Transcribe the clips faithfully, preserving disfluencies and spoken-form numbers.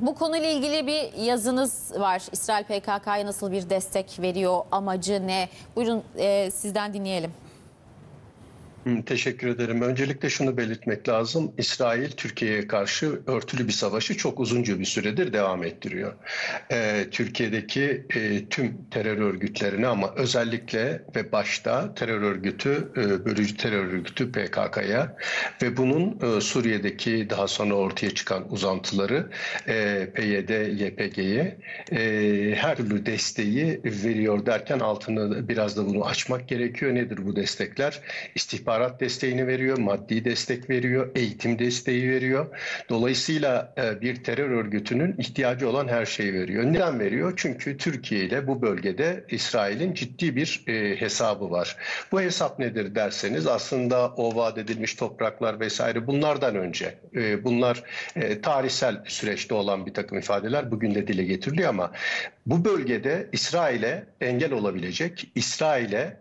Bu konuyla ilgili bir yazınız var. İsrail P K K'ya nasıl bir destek veriyor? Amacı ne? Buyurun e, sizden dinleyelim. Teşekkür ederim. Öncelikle şunu belirtmek lazım. İsrail Türkiye'ye karşı örtülü bir savaşı çok uzunca bir süredir devam ettiriyor. Ee, Türkiye'deki e, tüm terör örgütlerine ama özellikle ve başta terör örgütü, e, bölücü terör örgütü P K K'ya ve bunun e, Suriye'deki daha sonra ortaya çıkan uzantıları e, P Y D, Y P G'ye e, her türlü desteği veriyor derken altını biraz da bunu açmak gerekiyor. Nedir bu destekler? İstihbarat İstihbarat desteğini veriyor, maddi destek veriyor, eğitim desteği veriyor. Dolayısıyla bir terör örgütünün ihtiyacı olan her şeyi veriyor. Neden veriyor? Çünkü Türkiye ile bu bölgede İsrail'in ciddi bir hesabı var. Bu hesap nedir derseniz aslında o vaat edilmiş topraklar vesaire bunlardan önce. Bunlar tarihsel süreçte olan bir takım ifadeler bugün de dile getiriliyor ama bu bölgede İsrail'e engel olabilecek, İsrail'e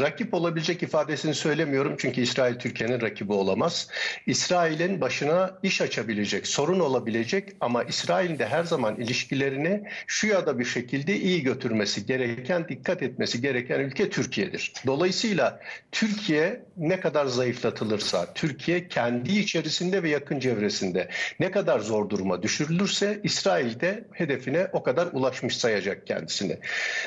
rakip olabilecek ifadesini söylemiyorum çünkü İsrail Türkiye'nin rakibi olamaz. İsrail'in başına iş açabilecek, sorun olabilecek ama İsrail'in de her zaman ilişkilerini şu ya da bir şekilde iyi götürmesi gereken, dikkat etmesi gereken ülke Türkiye'dir. Dolayısıyla Türkiye ne kadar zayıflatılırsa, Türkiye kendi içerisinde ve yakın çevresinde ne kadar zor duruma düşürülürse İsrail de hedefine o kadar ulaşmış sayacak kendisini.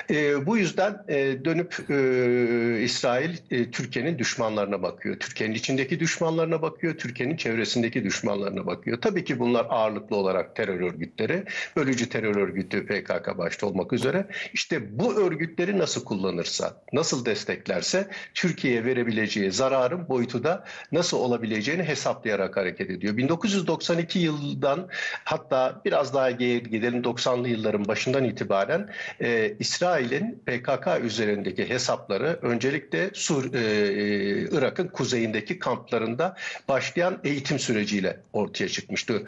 E, bu yüzden e, dönüp... E, İsrail Türkiye'nin düşmanlarına bakıyor. Türkiye'nin içindeki düşmanlarına bakıyor. Türkiye'nin çevresindeki düşmanlarına bakıyor. Tabii ki bunlar ağırlıklı olarak terör örgütleri, bölücü terör örgütü P K K başta olmak üzere. İşte bu örgütleri nasıl kullanırsa, nasıl desteklerse Türkiye'ye verebileceği zararın boyutu da nasıl olabileceğini hesaplayarak hareket ediyor. bin dokuz yüz doksan iki yılından hatta biraz daha gidelim doksanlı yılların başından itibaren e, İsrail'in P K K üzerindeki hesapları öncelikle Sur, e, Irak'ın kuzeyindeki kamplarında başlayan eğitim süreciyle ortaya çıkmıştı.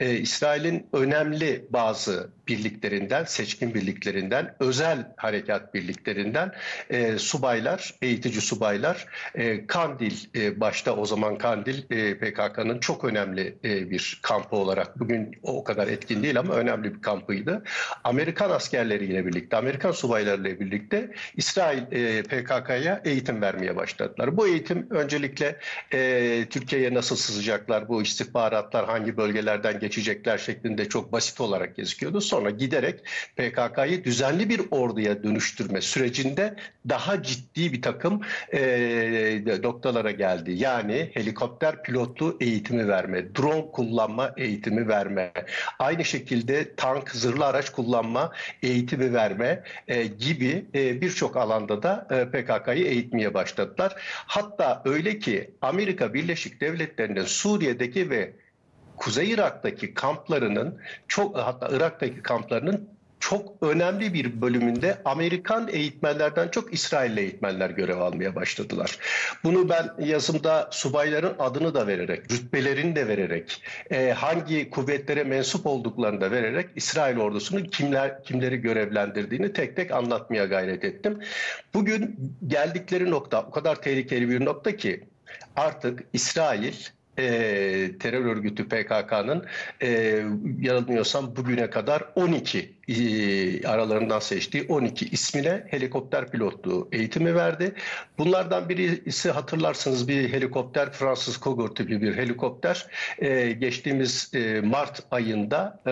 E, İsrail'in önemli bazı birliklerinden, seçkin birliklerinden, özel harekat birliklerinden e, subaylar, eğitici subaylar, e, Kandil e, başta o zaman Kandil e, P K K'nın çok önemli e, bir kampı olarak, bugün o kadar etkin değil ama önemli bir kampıydı. Amerikan askerleriyle birlikte, Amerikan subaylarıyla birlikte İsrail e, P K K eğitim vermeye başladılar. Bu eğitim öncelikle e, Türkiye'ye nasıl sızacaklar, bu istihbaratlar hangi bölgelerden geçecekler şeklinde çok basit olarak gözüküyordu. Sonra giderek P K K'yı düzenli bir orduya dönüştürme sürecinde daha ciddi bir takım e, noktalara geldi. Yani helikopter pilotlu eğitimi verme, drone kullanma eğitimi verme, aynı şekilde tank, zırhlı araç kullanma eğitimi verme e, gibi e, birçok alanda da e, P K K P K K'yı eğitmeye başladılar. Hatta öyle ki Amerika Birleşik Devletleri'nin Suriye'deki ve Kuzey Irak'taki kamplarının çok hatta Irak'taki kamplarının çok önemli bir bölümünde Amerikan eğitmenlerden çok İsrailli eğitmenler görev almaya başladılar. Bunu ben yazımda subayların adını da vererek, rütbelerini de vererek, hangi kuvvetlere mensup olduklarını da vererek İsrail ordusunun kimler, kimleri görevlendirdiğini tek tek anlatmaya gayret ettim. Bugün geldikleri nokta o kadar tehlikeli bir nokta ki artık İsrail... E, terör örgütü P K K'nın e, yanılmıyorsam bugüne kadar on iki e, aralarından seçtiği on iki ismine helikopter pilotluğu eğitimi verdi. Bunlardan birisi hatırlarsınız bir helikopter, Fransız Cougar tipi bir helikopter. E, geçtiğimiz e, Mart ayında e,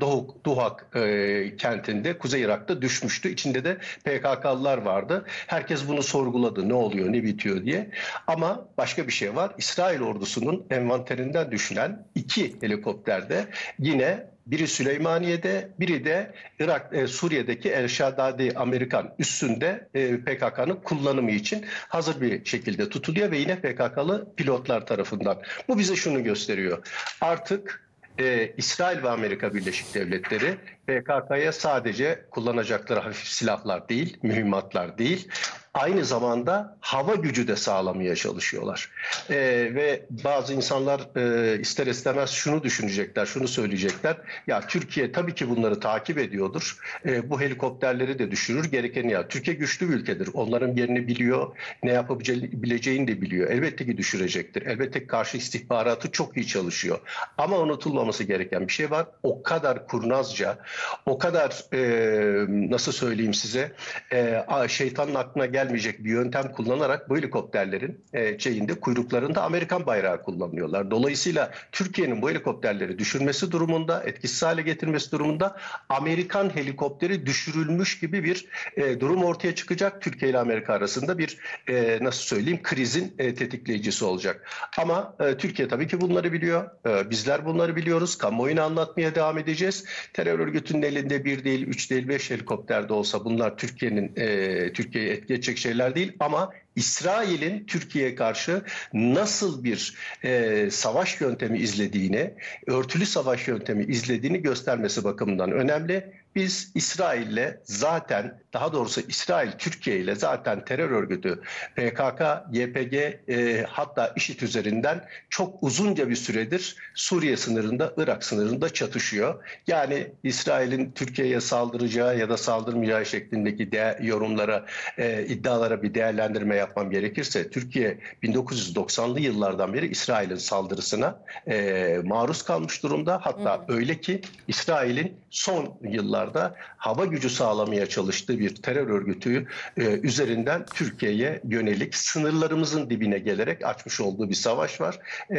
Dohuk, Duhak e, kentinde Kuzey Irak'ta düşmüştü. İçinde de P K K'lılar vardı. Herkes bunu sorguladı. Ne oluyor, ne bitiyor diye. Ama başka bir şey var. İsrail ordusunun envanterinden düşülen iki helikopterde yine biri Süleymaniye'de, biri de Irak, e, Suriye'deki El Şadadi Amerikan üssünde e, P K K'nın kullanımı için hazır bir şekilde tutuluyor ve yine P K K'lı pilotlar tarafından. Bu bize şunu gösteriyor. Artık e, İsrail ve Amerika Birleşik Devletleri P K K'ya sadece kullanacakları hafif silahlar değil, mühimmatlar değil, aynı zamanda hava gücü de sağlamaya çalışıyorlar. E, ve bazı insanlar e, ister istemez şunu düşünecekler, şunu söyleyecekler. Ya Türkiye tabii ki bunları takip ediyordur. E, bu helikopterleri de düşürür, gerekeni ya. Türkiye güçlü bir ülkedir. Onların yerini biliyor, ne yapabileceğini de biliyor. Elbette ki düşürecektir. Elbette ki karşı istihbaratı çok iyi çalışıyor. Ama unutulmaması gereken bir şey var. O kadar kurnazca, o kadar e, nasıl söyleyeyim size, e, şeytanın aklına gelmeyecek bir yöntem kullanarak bu helikopterlerin e, şeyinde, kuyruklarında Amerikan bayrağı kullanıyorlar. Dolayısıyla Türkiye'nin bu helikopterleri düşürmesi durumunda, etkisiz hale getirmesi durumunda Amerikan helikopteri düşürülmüş gibi bir e, durum ortaya çıkacak. Türkiye ile Amerika arasında bir e, nasıl söyleyeyim krizin e, tetikleyicisi olacak. Ama e, Türkiye tabii ki bunları biliyor. E, bizler bunları biliyoruz. Kamuoyuna anlatmaya devam edeceğiz. Terör örgütünün elinde bir değil, üç değil, beş helikopter de olsa bunlar Türkiye'nin e, Türkiye'ye etki edecek şeyler değil. Ama İsrail'in Türkiye'ye karşı nasıl bir e, savaş yöntemi izlediğini, örtülü savaş yöntemi izlediğini göstermesi bakımından önemli. Biz İsrail'le zaten, daha doğrusu İsrail Türkiye ile zaten terör örgütü P K K, Y P G e, hatta IŞİD üzerinden çok uzunca bir süredir Suriye sınırında, Irak sınırında çatışıyor. Yani İsrail'in Türkiye'ye saldıracağı ya da saldırmayacağı şeklindeki de, yorumlara, e, iddialara bir değerlendirme yapmam gerekirse, Türkiye bin dokuz yüz doksanlı yıllardan beri İsrail'in saldırısına e, maruz kalmış durumda. Hatta hmm. öyle ki İsrail'in son yıllarda da hava gücü sağlamaya çalıştığı bir terör örgütü e, üzerinden Türkiye'ye yönelik sınırlarımızın dibine gelerek açmış olduğu bir savaş var. E,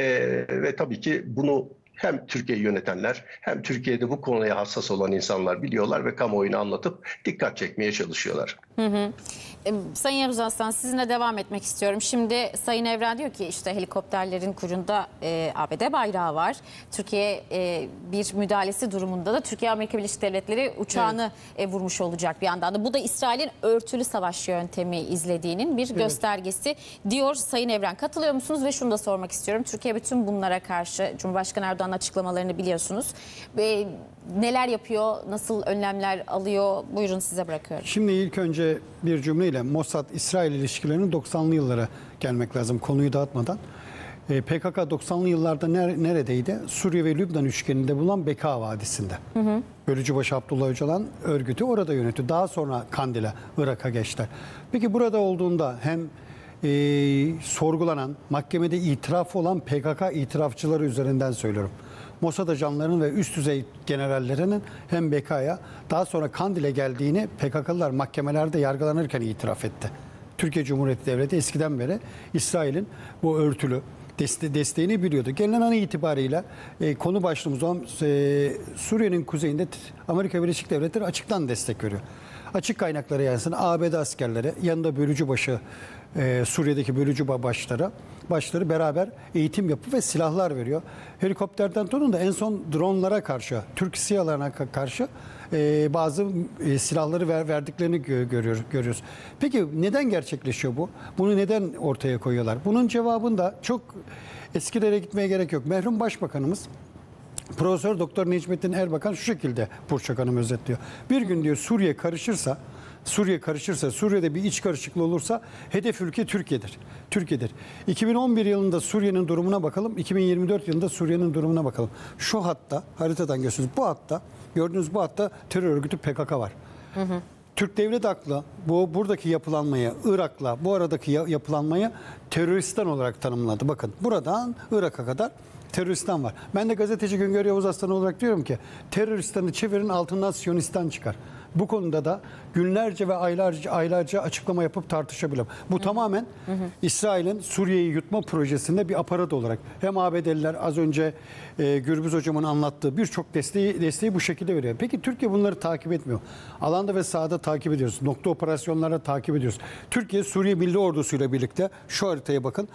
ve tabii ki bunu hem Türkiye'yi yönetenler hem Türkiye'de bu konuya hassas olan insanlar biliyorlar ve kamuoyuna anlatıp dikkat çekmeye çalışıyorlar. Hı hı. E, Sayın Yavuz Aslan, sizinle devam etmek istiyorum. Şimdi Sayın Evren diyor ki işte helikopterlerin kuyruğunda e, A B D bayrağı var. Türkiye e, bir müdahalesi durumunda da Türkiye Amerika Birleşik Devletleri uçağını evet. e, vurmuş olacak bir yandan da. Bu da İsrail'in örtülü savaş yöntemi izlediğinin bir evet. göstergesi diyor Sayın Evren. Katılıyor musunuz? Ve şunu da sormak istiyorum. Türkiye bütün bunlara karşı, Cumhurbaşkanı Erdoğan açıklamalarını biliyorsunuz. Ve neler yapıyor, nasıl önlemler alıyor? Buyurun, size bırakıyorum. Şimdi ilk önce bir cümleyle Mossad-İsrail ilişkilerinin doksanlı yıllara gelmek lazım konuyu dağıtmadan. P K K doksanlı yıllarda neredeydi? Suriye ve Lübnan üçgeninde bulunan Beka Vadisi'nde. Hı hı. Bölücübaşı Abdullah Öcalan örgütü orada yönetti. Daha sonra Kandil'e, Irak'a geçti. Peki burada olduğunda hem E, sorgulanan, mahkemede itiraf olan P K K itirafçıları üzerinden söylüyorum. Mossad ajanlarının ve üst düzey generallerinin hem Beka'ya, daha sonra Kandil'e geldiğini P K K'lılar mahkemelerde yargılanırken itiraf etti. Türkiye Cumhuriyeti Devleti eskiden beri İsrail'in bu örtülü deste desteğini biliyordu. Gelinen an itibariyle e, konu başlığımız olan e, Suriye'nin kuzeyinde Amerika Birleşik Devletleri açıktan destek veriyor. Açık kaynaklara yansın A B D askerleri, yanında Bölücübaşı, Ee, Suriye'deki bölücü başları, başları beraber eğitim yapıp ve silahlar veriyor. Helikopterden tutun da en son dronlara karşı, Türk SİHA'larına karşı e, bazı e, silahları ver, verdiklerini görüyor, görüyoruz. Peki neden gerçekleşiyor bu? Bunu neden ortaya koyuyorlar? Bunun cevabını da çok eskilere gitmeye gerek yok. Merhum Başbakanımız Profesör Doktor Necmettin Erbakan şu şekilde Burçak Hanım özetliyor. Bir gün diyor Suriye karışırsa, Suriye karışırsa, Suriye'de bir iç karışıklığı olursa hedef ülke Türkiye'dir. Türkiye'dir. iki bin on bir yılında Suriye'nin durumuna bakalım. iki bin yirmi dört yılında Suriye'nin durumuna bakalım. Şu hatta, haritadan görüyorsunuz. Bu hatta, gördüğünüz bu hatta terör örgütü P K K var. Hı hı. Türk Devlet Aklı bu buradaki yapılanmayı, Irak'la bu aradaki yapılanmayı teröristan olarak tanımladı. Bakın buradan Irak'a kadar teröristan var. Ben de gazeteci Güngör Yavuz Aslan olarak diyorum ki teröristanı çevirin, altından Siyonistan çıkar. Bu konuda da günlerce ve aylarca, aylarca açıklama yapıp tartışabilirim. Bu hı. tamamen İsrail'in Suriye'yi yutma projesinde bir aparat olarak hem A B D'liler az önce e, Gürbüz Hocam'ın anlattığı birçok desteği, desteği bu şekilde veriyor. Peki Türkiye bunları takip etmiyor. Alanda ve sahada takip ediyoruz. Nokta operasyonlarla takip ediyoruz. Türkiye Suriye Milli Ordusu'yla birlikte şu haritaya bakın.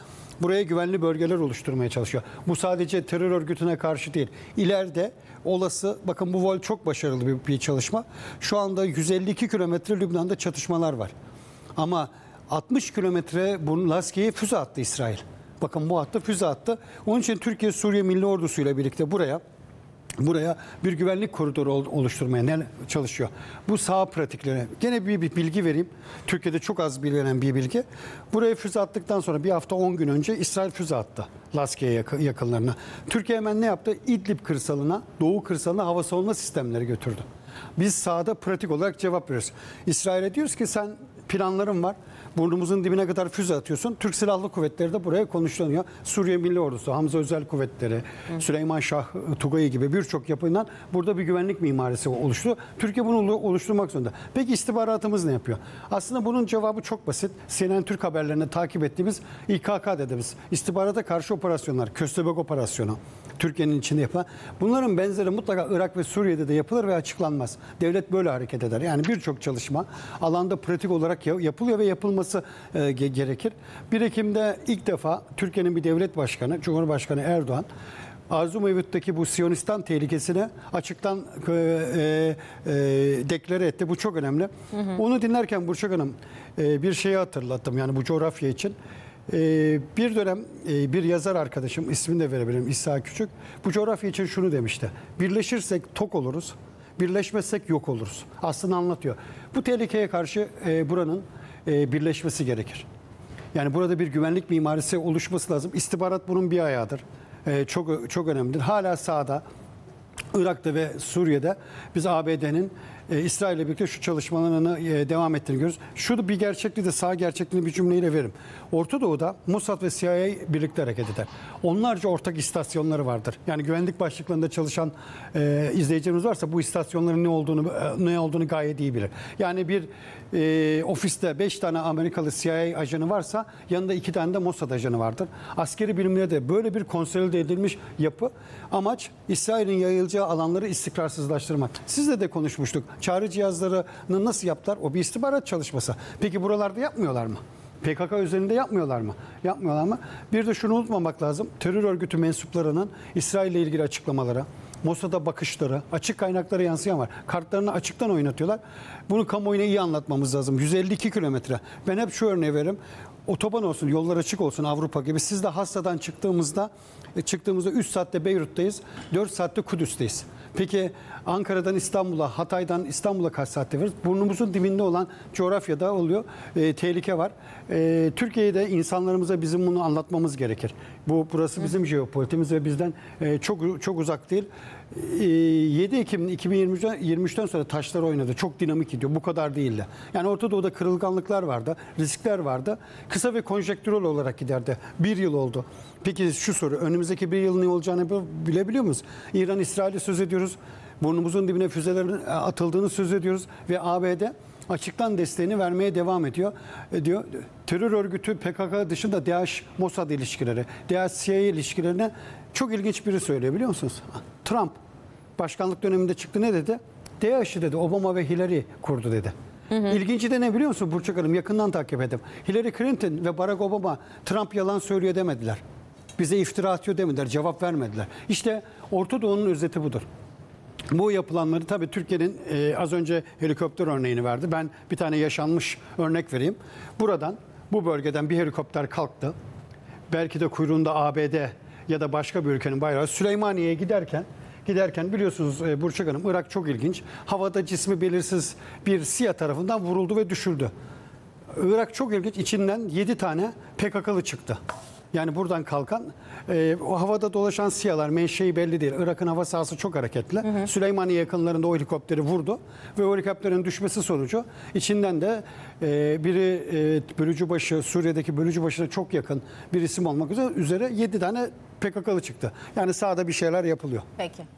Buraya güvenli bölgeler oluşturmaya çalışıyor. Bu sadece terör örgütüne karşı değil. İleride olası, bakın bu vol çok başarılı bir, bir çalışma. Şu anda yüz elli iki kilometre Lübnan'da çatışmalar var. Ama altmış kilometre bunun Laskiye'ye füze attı İsrail. Bakın bu hatta füze attı. Onun için Türkiye Suriye Milli Ordusu'yla birlikte buraya buraya bir güvenlik koridoru oluşturmaya çalışıyor. Bu saha pratikleri. Gene bir, bir bilgi vereyim. Türkiye'de çok az bilinen bir bilgi. Buraya füze attıktan sonra bir hafta on gün önce İsrail füze attı. Laskiye yakınlarına. Türkiye hemen ne yaptı? İdlib kırsalına, Doğu kırsalına hava savunma sistemleri götürdü. Biz sahada pratik olarak cevap veriyoruz. İsrail'e diyoruz ki sen planların var. Burnumuzun dibine kadar füze atıyorsun. Türk Silahlı Kuvvetleri de buraya konuşlanıyor. Suriye Milli Ordusu, Hamza Özel Kuvvetleri, Hı. Süleyman Şah Tugay'ı gibi birçok yapından burada bir güvenlik mimarisi oluştu. Türkiye bunu oluşturmak zorunda. Peki istihbaratımız ne yapıyor? Aslında bunun cevabı çok basit. C N N Türk haberlerinde takip ettiğimiz İ K K dediğimiz istihbarata karşı operasyonlar, Köstebek operasyonu, Türkiye'nin içinde yapılan. Bunların benzeri mutlaka Irak ve Suriye'de de yapılır ve açıklanmaz. Devlet böyle hareket eder. Yani birçok çalışma alanda pratik olarak yapılıyor ve yapılması gerekir. bir Ekim'de ilk defa Türkiye'nin bir devlet başkanı, Cumhurbaşkanı Erdoğan, Arzu Mevlüt'teki bu Siyonistan tehlikesini açıktan e, e, deklare etti. Bu çok önemli. Hı hı. Onu dinlerken Burçak Hanım e, bir şeyi hatırlattım. Yani bu coğrafya için. Ee, bir dönem e, bir yazar arkadaşım, ismini de verebilirim, İsa Küçük, bu coğrafya için şunu demişti: birleşirsek tok oluruz, birleşmezsek yok oluruz. Aslında anlatıyor. Bu tehlikeye karşı e, buranın e, birleşmesi gerekir. Yani burada bir güvenlik mimarisi oluşması lazım. İstihbarat bunun bir ayağıdır. E, çok çok önemlidir. Hala sahada, Irak'ta ve Suriye'de biz A B D'nin e, İsrail'le birlikte şu çalışmalarını e, devam ettiğini görüyoruz. Şurada bir gerçekliği de sağ gerçekliğini bir cümleyle veririm. Orta Doğu'da Mossad ve C I A birlikte hareket eder. Onlarca ortak istasyonları vardır. Yani güvenlik başlıklarında çalışan e, izleyicilerimiz varsa bu istasyonların ne olduğunu e, ne olduğunu gayet iyi bilir. Yani bir e, ofiste beş tane Amerikalı C I A ajanı varsa yanında iki tane de Mossad ajanı vardır. Askeri bilimlerde de böyle bir konsolide edilmiş yapı. Amaç İsrail'in yayılacağı alanları istikrarsızlaştırmak. Sizle de konuşmuştuk. Çağrı cihazlarını nasıl yaptılar? O bir istihbarat çalışması. Peki buralarda yapmıyorlar mı? P K K üzerinde yapmıyorlar mı? Yapmıyorlar mı? Bir de şunu unutmamak lazım. Terör örgütü mensuplarının İsrail ile ilgili açıklamaları, Mossad'a bakışları, açık kaynaklara yansıyan var. Kartlarını açıktan oynatıyorlar. Bunu kamuoyuna iyi anlatmamız lazım. yüz elli iki kilometre. Ben hep şu örneği veririm. Otoban olsun, yollar açık olsun Avrupa gibi. Siz de Hassa'dan çıktığımızda, çıktığımızda üç saatte Beyrut'tayız, dört saatte Kudüs'teyiz. Peki Ankara'dan İstanbul'a, Hatay'dan İstanbul'a kaç saatte veririz? Burnumuzun dibinde olan coğrafyada oluyor. E, tehlike var. E, Türkiye'de insanlarımıza bizim bunu anlatmamız gerekir. Bu burası bizim jeopolitimiz ve bizden e, çok çok uzak değil. E, yedi Ekim iki bin yirmi üç'ten sonra taşlar oynadı. Çok dinamik gidiyor. Bu kadar değildi. Yani Orta Doğu'da kırılganlıklar vardı, riskler vardı. Kısa ve konjektürel olarak giderdi. Bir yıl oldu. Peki şu soru, önümüzdeki bir yıl ne olacağını bilebiliyor muyuz? İran, İsrail'e söz ediyoruz. Burnumuzun dibine füzelerin atıldığını söz ediyoruz. Ve A B D açıktan desteğini vermeye devam ediyor. Diyor. Terör örgütü P K K dışında D A E Ş, Mossad ilişkileri, D A E Ş-C I A ilişkilerine çok ilginç biri söylüyor, biliyor musunuz? Trump başkanlık döneminde çıktı, ne dedi? D A E Ş'i dedi, Obama ve Hillary kurdu dedi. Hı hı. İlginci de ne biliyor musun Burçak Hanım? Yakından takip ettim. Hillary Clinton ve Barack Obama Trump yalan söylüyor demediler. Bize iftira atıyor demediler. Cevap vermediler. İşte Orta Doğu'nun özeti budur. Bu yapılanları tabii Türkiye'nin e, az önce helikopter örneğini verdi. Ben bir tane yaşanmış örnek vereyim. Buradan, bu bölgeden bir helikopter kalktı. Belki de kuyruğunda A B D ya da başka bir ülkenin bayrağı. Süleymaniye'ye giderken Giderken biliyorsunuz Burçak Hanım, Irak çok ilginç. Havada cismi belirsiz bir S İ A tarafından vuruldu ve düşüldü. Irak çok ilginç. İçinden yedi tane P K K'lı çıktı. Yani buradan kalkan, e, o havada dolaşan S İ A'lar menşei belli değil. Irak'ın hava sahası çok hareketli. Hı hı. Süleymaniye yakınlarında o helikopteri vurdu ve o helikopterin düşmesi sonucu içinden de e, biri e, Bölücübaşı, Suriye'deki Bölücübaşı'na çok yakın bir isim olmak üzere üzere yedi tane P K K'lı çıktı. Yani sahada bir şeyler yapılıyor. Peki.